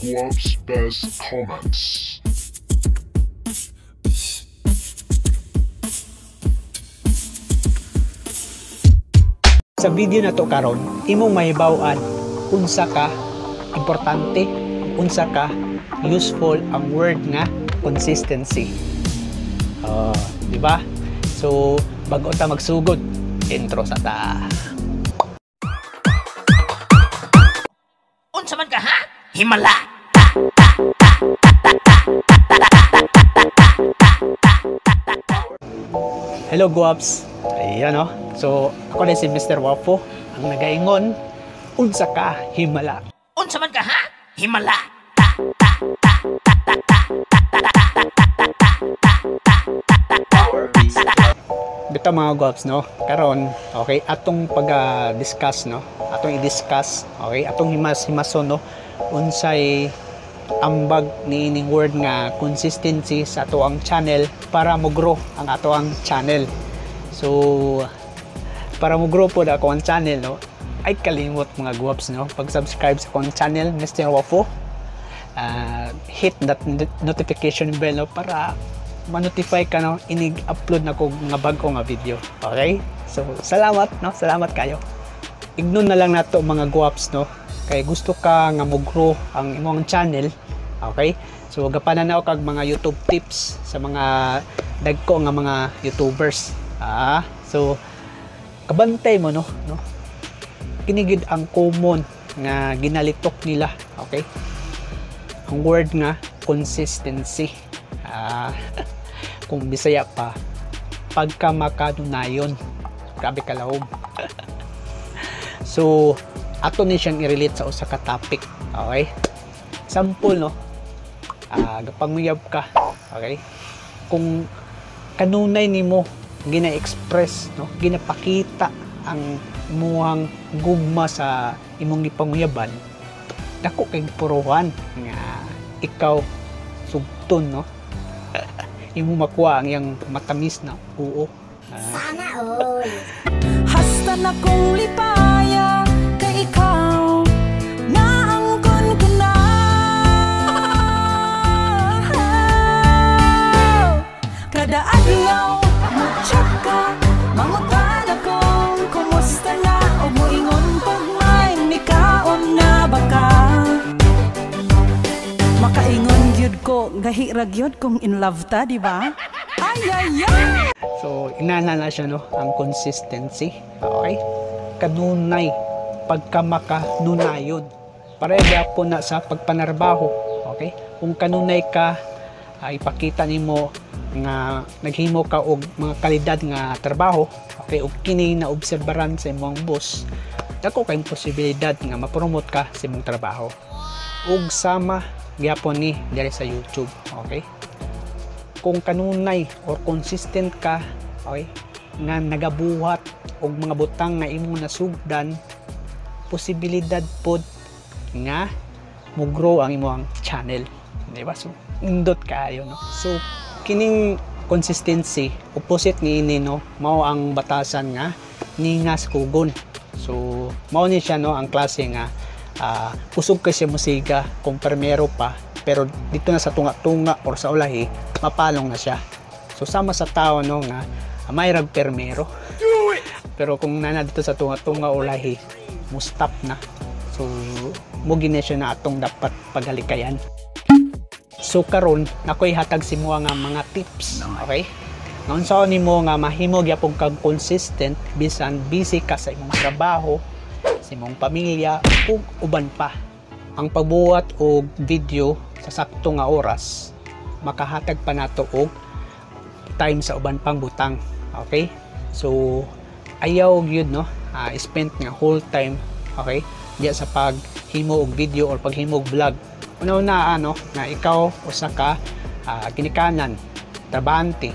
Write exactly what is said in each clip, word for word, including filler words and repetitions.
world's best comments. Sa video na to karon, imong mahibaw-an unsa ka importante, unsa ka useful ang word nga consistency. Oh, di ba? So, bago ta magsugod, intro sa ta. Unsa man ka ha? Himala. Ta, ta, ta, ta, ta, ta, ta, ta, ta, ta. Hello, guwaps. Ayan o. So, ako na si Mister Wafo, ang nagaingon, unsa ka himala. Unsa man ka ha? Himala. Ta ta ta ta ta ta ta ta ta ta ta ta. Dito mga guwaps, no? Karon, okay, atong pag-discuss, no? Atong i-discuss, okay? Atong himas-himason, no? Unsay ambag ni ning word nga consistency sa ato ang channel para mo-grow ang ato ang channel. So, para mo grow po na ako ang channel, no? Ay kalimot mga guwaps, no? Pag-subscribe sa akong channel, Mister Wafo. Uh, hit that notification bell, no? Para ma-notify ka, no? Inig-upload na ko mga bago nga video. Okay? So, salamat, no? Salamat kayo. Ignore na lang nato mga guwaps, no? Kaya gusto ka nga mag-grow ang imong channel. Okay? So, gapanan na ako kag mga YouTube tips sa mga dagko nga mga YouTubers. Ah, so kabantay mo no, no. Kinigid ang common nga ginalitok nila, okay? Ang word nga consistency. Ah, kung Bisaya pa, pagka makadunayon. Grabe ka laog. So, ato ni siyang i-relate sa usa ka topic, okay? Sample no. Ah, gapanguyab ka, okay? Kung kanunay nimo gina-express, no? Ginapakita ang muhang gugma sa imong ipanguyaban, dako kay puruhan nga ikaw sugton, no? Imo makuha ang yang matamis na oo. Sana all. Hasta na kong lipaya kay ikaw na angkon ko na. Kada adlaw Chaka, mga panakong kumusta na o muingon pag may nikaon na baka makaingon yud ko gahirag yud kung in love ta, di ba? Ay, ay, ay! So, inanana siya no, ang consistency, okay? Kanunay, pagka makanunayon. Pareha po na sa pagpanarbaho, okay? Kung kanunay ka, ay ipakita nimo nga naghimo ka og mga kalidad nga trabaho, okay, og kini na obserbaran sa imong boss, dako kay posibilidad nga ma-promote ka sa imong trabaho. Ug sama gyapon ni diri sa YouTube, okay? Kung kanunay or consistent ka, okay, nga nagabuhat og mga butang nga imong nasugdan, posibilidad pod nga mo-grow ang imong channel, di ba? So indot kayo, no? So kining consistency opposite ni ini, no, mao ang batasan nga ningas kugon. So mao ni siya, no, ang klase nga uh, usog kasi musiga kung permero pa, pero dito na sa tunga-tunga or sa ulahi mapalong na siya. So sama sa tao, no, nga mayrag permero, pero kung nana dito sa tunga-tunga ulahi mustap na. So mo ginesya na atong dapat paghalikayan. So karon nakoy hatag si mo nga mga tips, okay? Ngaon sao nimo nga mahimo gyapon kag consistent bisan busy ka sa imong trabaho, sa imong pamilya ug uban pa. Ang pagbuhat og video sa sakto nga oras makahatag pa nato og time sa uban pang butang, okay? So ayaw gyud, no, uh, spend nga whole time, okay, diya sa paghimo og video or paghimo og vlog. Una-una, ano, na ikaw usa ka uh, ginikanan, trabahante,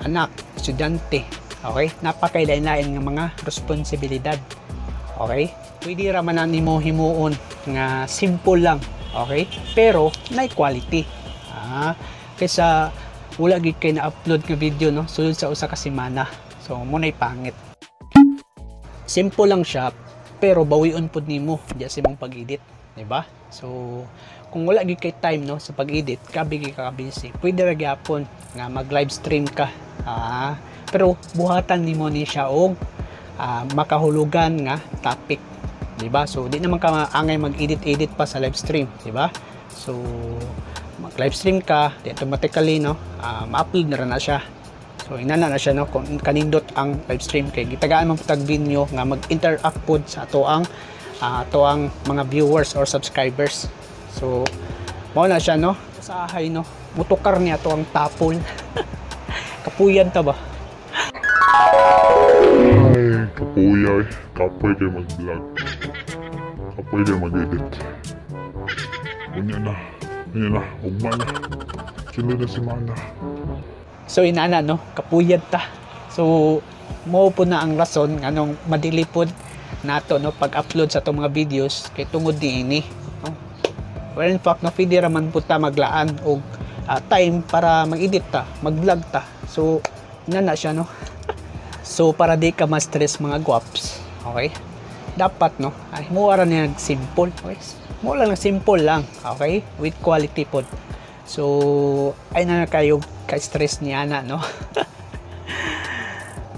anak, estudyante, okay? Napakailain-lain ng mga responsibilidad, okay? Pwede ramanan nimo himuon nga simple lang, okay? Pero na quality. Ah, kaysa wala gid kay na-upload nga video, no, sulod sa usa ka semana. So munay pangit. Simple lang siya, pero bawion pud nimo diya sa imong pag-edit, di ba? So kung wala gyud kay time no sa pag-edit, kabi gyud ka busy. Pwede ra gyapon nga mag-live stream ka. Ah, pero buhatan nimo ni siya og ah, makahulugan nga topic, di ba? So di naman ka angay mag-edit-edit pa sa live stream, di ba? So mag-live stream ka, di automatically no, ah, ma-upload na ra na siya. So inana na siya no kung kanindot ang live stream kay gitagaan man putag video nga mag-interact pod sa ato ang uh, ato ang mga viewers or subscribers. So mao na siya no sa ahay no mutukar niya ato ang tapol. Kapuyan ta ba? Ay, kapuyay, kapoy kay mag-vlog. Kapoy kay mag-edit. Unya na, unya na, ugma na. Sino na si Mana? So inana no, kapuyad ta. So mao po na ang rason nganong madilipod nato no pag-upload sa tong mga videos kay tungod niini. No? Well in fact no pwede ra man pud ta maglaan og uh, time para mag-edit ta, mag-vlog ta. So inana siya no. So para di ka ma-stress mga guwaps, okay? Dapat no, ay mo ara niya simple, okay? Mo lang simple lang, okay? With quality pod. So ay na kayo ka-stress niya na no.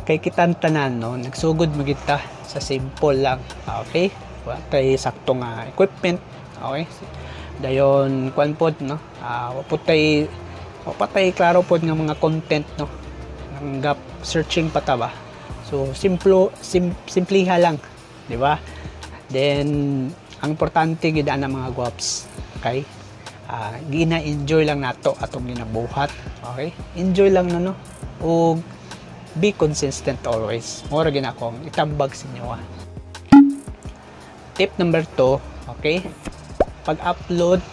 Kay kitang tanan no, nagsugod magita sa simple lang. Okay? Wa tay sakto nga equipment. Okay? Dayon kwan pod no. Ah, wa putay wa patay klaro pod nga mga content no. Ang gap searching pa ta ba. So simple sim, simpliha lang, di ba? Then ang importante gid ana mga guwaps. Okay? Uh, gina-enjoy lang nato atong ginabuhat, okay? Enjoy lang na no o be consistent always. Mura gina akong itambag sa inyo ah. Tip number two, okay? Pag-upload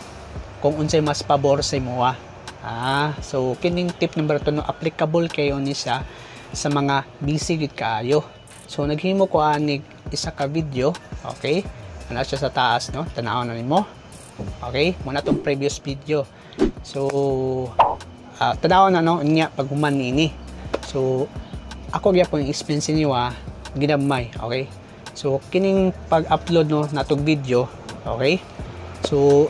kung unsay mas pabor sa imo ah. Ah, so kining tip number two no applicable kayo ni siya sa mga busy gid kaayo. So naghimo ko anig isa ka video, okay? Ana siya sa taas no, tanaw na nimo. Okay, muna tong previous video. So, uh, tanaw na no, niya pag human nini. So, ako gyapon i-explain sa inyo ah, ginamay, okay? So, kining pag-upload no natong video, okay? So,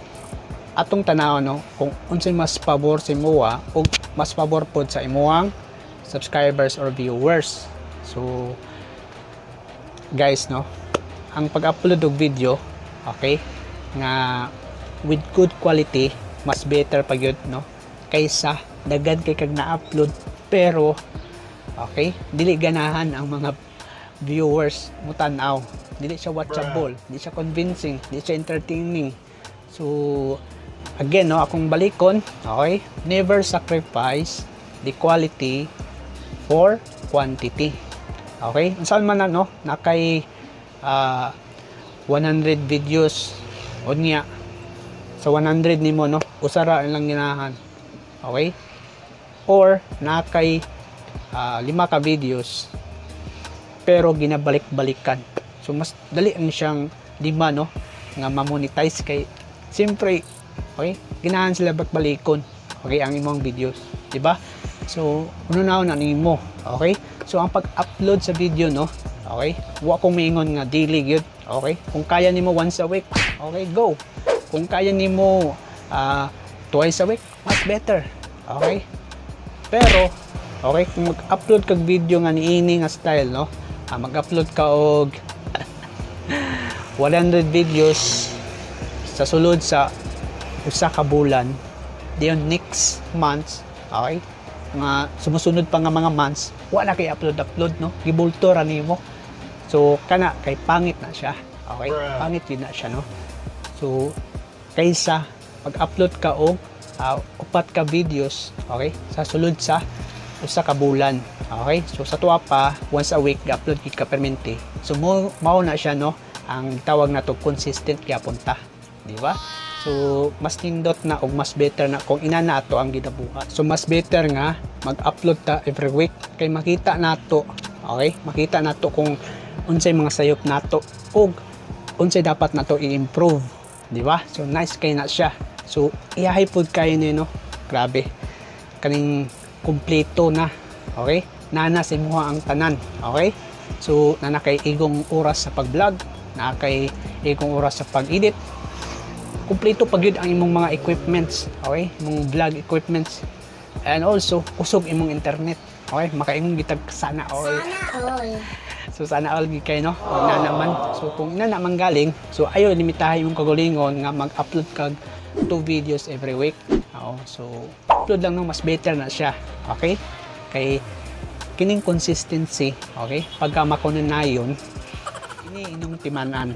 atong tanaw no kung unsay mas pabor sa imo ah, o mas pabor pod sa imong subscribers or viewers. So, guys no, ang pag-upload og video, okay? Nga with good quality mas better pag yun no kaysa daghan kay kag na-upload pero okay dili ganahan ang mga viewers mo tan-aw, dili siya watchable, dili siya convincing, dili siya entertaining. So again no akong balikon, okay, never sacrifice the quality for quantity, okay? Unsa man na no nakay uh, one hundred videos o niya sa one hundred nimo no usara lang ginahan, okay? Or na kay uh, lima ka videos pero ginabalik-balikan, so mas dali ang siyang lima no nga ma-monetize kay siyempre, okay, ginahan sila bakbalikon, okay, ang imong videos, di ba? So unaw na nimo, okay? So ang pag-upload sa video no, okay, wa kong maingon nga daily gyud, okay? Kung kaya nimo once a week, okay, go. Kung kaya nimo uh, twice a week, mas better. Okay? Pero okay kung mag-upload kag video nga niini nga style no, ah, mag-upload ka og one hundred videos sa sulod sa usa ka bulan, diyon next months, okay? Nga sumusunod pa nga mga months, wa na kay upload upload no, gibulto ra nimo. So kana kay pangit na siya. Okay? Pangit din na siya no. So kaysa pag-upload ka og uh, upat ka videos, okay, sa sulod sa usa ka bulan, okay? So sa tuwa pa once a week ga-upload gid ka permanente, so mo mao na siya no ang tawag nato consistent gyapon ta, di ba? So mas nindot na og mas better na kung ina nato ang ginabuhat. So mas better nga mag-upload ta every week kay makita nato, okay, makita nato kung unsay mga sayop nato og unsay dapat nato i-improve, di ba? So nice kay na siya. So iyahay pod kayo ni no. Grabe. Kaning kumpleto na. Okay? Nana si muha ang tanan. Okay? So nana kay igong oras sa pag-vlog, na kay igong oras sa pag-edit. kumpleto pag yun ang imong mga equipments, okay, imong vlog equipments, and also kusog imong internet, okay, makaimong gitag sana all, sana all. So sana all gikay, no, na naman. So kung ina naman galing, so ayo limitahin yung kagulingon nga mag-upload kag two videos every week. Oo, so upload lang nung mas better na siya, okay, kay kining consistency, okay, pagka makunan na yun ini inong timanan.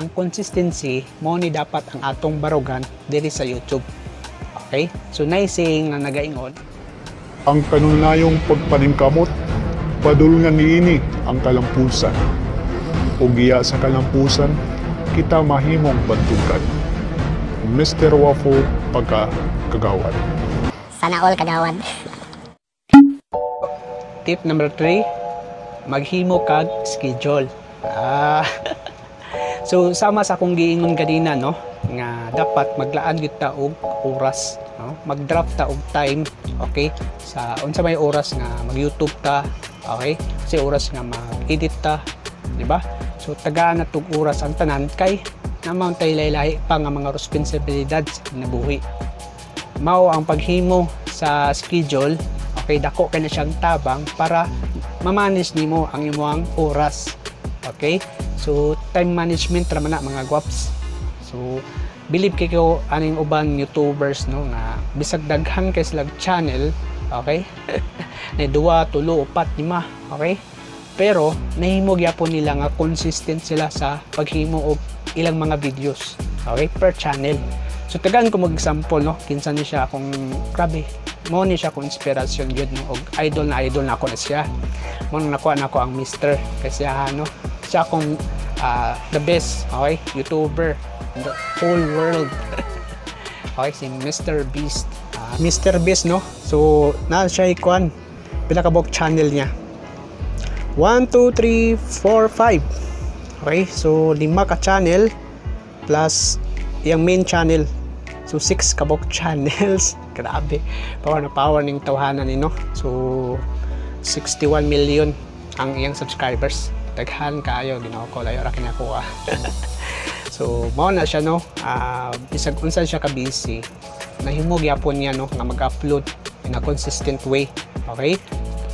Ang consistency mo ni dapat ang atong barugan diri sa YouTube, okay. So naising nga nagaingon ang kanunayong pagpaningkamot padulungan niini ang kalampusan, ug iya sa kalampusan kita mahimong bantukan. Mister Wafo, pagka kagawad. Sana all kagawad. Tip number three, maghimo kag schedule. Ah. So sama sa akong giingon kanina, no, nga dapat maglaan gyud ta og oras, no? Mag-draft ta og time, okay, sa unsa may oras nga mag-YouTube ta, okay, sa oras nga mag-edit ta, di ba? So tagaan na tug oras ang tanan kay namang tay lahi-lahi pa nga mga responsibilidad na buhi. Mao ang paghimo sa schedule, okay, dako kay na siyang tabang para ma-manage nimo ang imong oras, okay. So time management ra man na mga guwaps. So believe kay ko aning uban YouTubers, no, nga bisag daghan kay sila channel, okay? Nay duwa, tulo, upat, lima, okay? Pero nahimo gyapon nila nga consistent sila sa paghimo og ilang mga videos, okay, per channel. So tagaan ko mag-example, no, kinsa ni siya akong grabe. Mo ni siya ko inspirasyon gyud, no, og idol na idol na ako na siya. Mo nang nakuha nako ang mister kasi ano, siya akong uh, the best, okay, YouTuber in the whole world. Okay, si Mister Beast. Uh, Mister Beast, no? So, na siya ikuan. Pinakabok channel niya. one, two, three, four, five. Okay, so lima ka channel plus yung main channel. So, six kabok channels. Grabe. Power na power ng tawhanan ni, no? So, sixty-one million ang iyang subscribers. Daghan kayo ginawa ko layo ra kinakuha. So mao na siya, no, uh, bisag unsan siya ka busy, nahimog yapon niya, no, nga mag-upload in a consistent way, okay.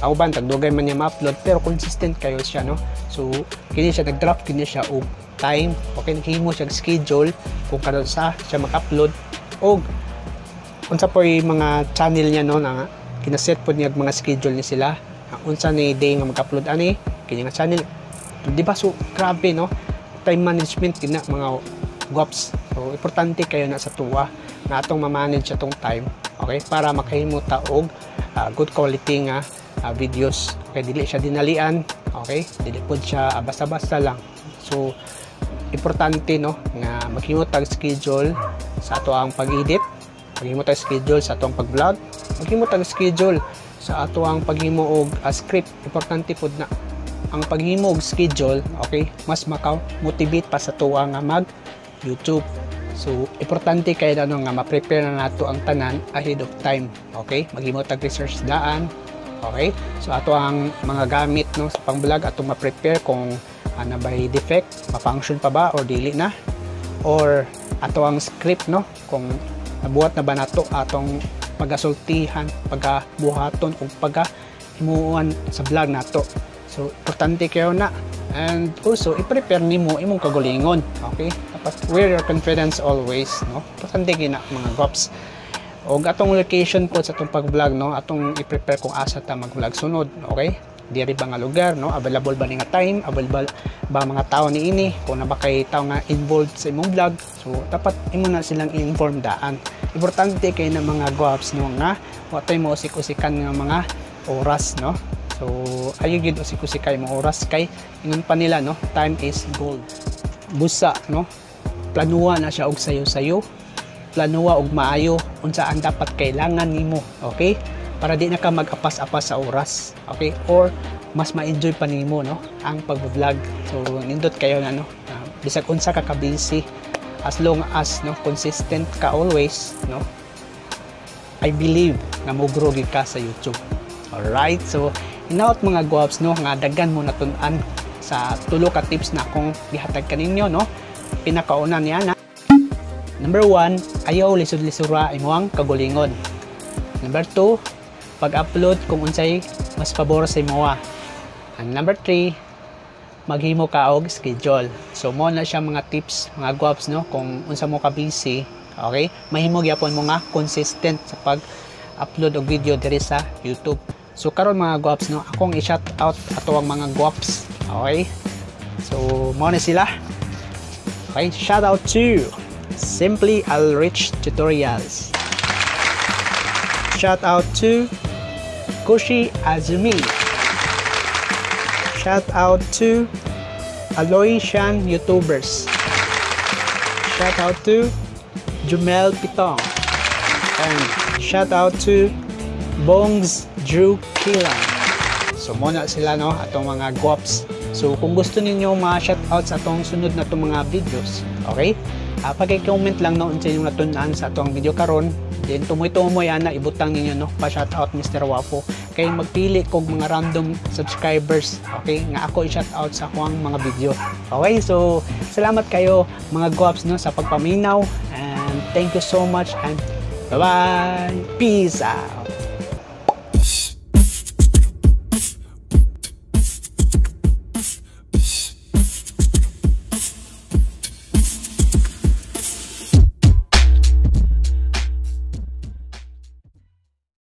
Auban tagdugay man niya ma-upload pero consistent kayo siya, no. So kini siya nag-draft kini siya og time, okay, nahimo siya schedule kung karon sa siya mag-upload og unsa poy mga channel niya, no, na kinaset pod niya mga schedule ni sila, unsa ni day nga mag-upload ani kini nga channel, di ba? So grabe, no, time management kina mga guwaps. So importante kayo na sa tuwa na atong ma-manage atong time, okay, para makahimo ta og uh, good quality nga uh, videos, okay, dili siya dinalian, okay, dili pod siya uh, basta-basta lang. So importante, no, nga maghimo tag schedule sa ato ang pag-edit, maghimo tag schedule sa ato ang pag-vlog, maghimo tag schedule sa ato ang paghimo og uh, script. Importante pod na ang paghimo og schedule, okay, mas maka-motivate pa sa tuwa nga mag-YouTube. So importante kay na, no, nga ma-prepare na nato ang tanan ahead of time, okay, maghimo tag research daan, okay. So ato ang mga gamit, no, sa pang-vlog ato ma-prepare kung ano ba defect, ma-function pa ba or dili na, or ato ang script, no, kung nabuhat na ba nato atong pagasultihan, pagabuhaton ug pagahimuon sa vlog nato. So importante kayo na, and also i-prepare nimo imong kagulingon, okay, tapos wear your confidence always, no, importante gina mga guwaps. Og atong location po sa atong pag-vlog, no, atong i-prepare kung asa ta mag-vlog sunod, okay, diri ba nga lugar, no, available ba ni nga time, available ba mga tao ni ini, kung na ba kay tao nga involved sa imong vlog, so dapat imo na silang i-inform daan. Importante kay na mga guwaps, no, nga wa tay mo usik-usikan nga mga oras, no. So, ayaw gid usik-usik kay mga oras kay ingon pa nila, no, time is gold. Busa, no, planuha na siya og sayo-sayo, planuha og maayo unsa ang dapat kailangan nimo, okay, para di na ka mag-apas-apas sa oras, okay, or mas ma-enjoy pa nimo, no, ang pag-vlog. So nindot kayo na, no, uh, bisag unsa ka ka-busy, as long as, no, consistent ka always, no, I believe na mugro gid ka sa YouTube. Alright, so inaot mga guwaps, no, nga daghan mo natun-an sa tulo ka tips na akong gihatag kaninyo, no. Pinakauna niya na Number one, ayaw lisod-lisura imong kagulingon. Number two, pag-upload kung unsay mas pabor sa imoa. Ang number three, maghimo ka og schedule. So mo na siya mga tips, mga guaps, no, kung unsa mo ka busy, okay? Mahimo gyapon mo nga consistent sa pag-upload og video diri sa YouTube. So karon mga guaps, no, akong i-shout out ato ang mga guaps, okay? So mo na sila. Okay, shout out to Simply Alrich Tutorials. Shout out to Kushi Azumi. Shout out to Aloisian YouTubers. Shout out to Jumel Pitong. And shout out to Bongs Drew Killam. So muna sila, no, atong mga guaps. So kung gusto ninyo mga shoutouts sa atong sunod na itong mga videos, okay? Uh, pag-i-comment lang noon sa inyong natunaan sa atong video karon, then tumoy-tumoy ana, ibutang ninyo, no, pa-shoutout Mister Wafo. Kaya magpili kong mga random subscribers, okay? Nga ako i-shoutout sa akong mga video. Okay, so salamat kayo mga guaps, no, sa pagpaminaw, and thank you so much, and bye-bye! Peace out!